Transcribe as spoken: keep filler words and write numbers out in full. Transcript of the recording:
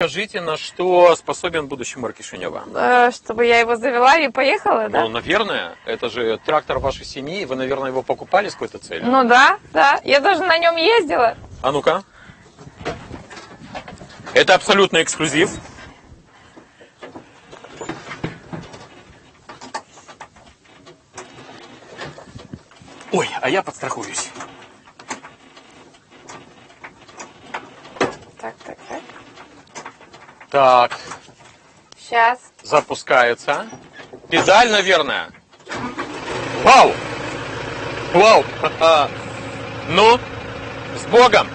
Скажите, на что способен будущий мэр Кишинева? Чтобы я его завела и поехала, да? Ну, наверное. Это же трактор вашей семьи. Вы, наверное, его покупали с какой-то целью? Ну да, да. Я даже на нем ездила. А ну-ка. Это абсолютно эксклюзив. Ой, а я подстрахуюсь. Так, так, так. Так. Сейчас. Запускается. Педаль, наверное. Вау! Вау! Ну, с Богом!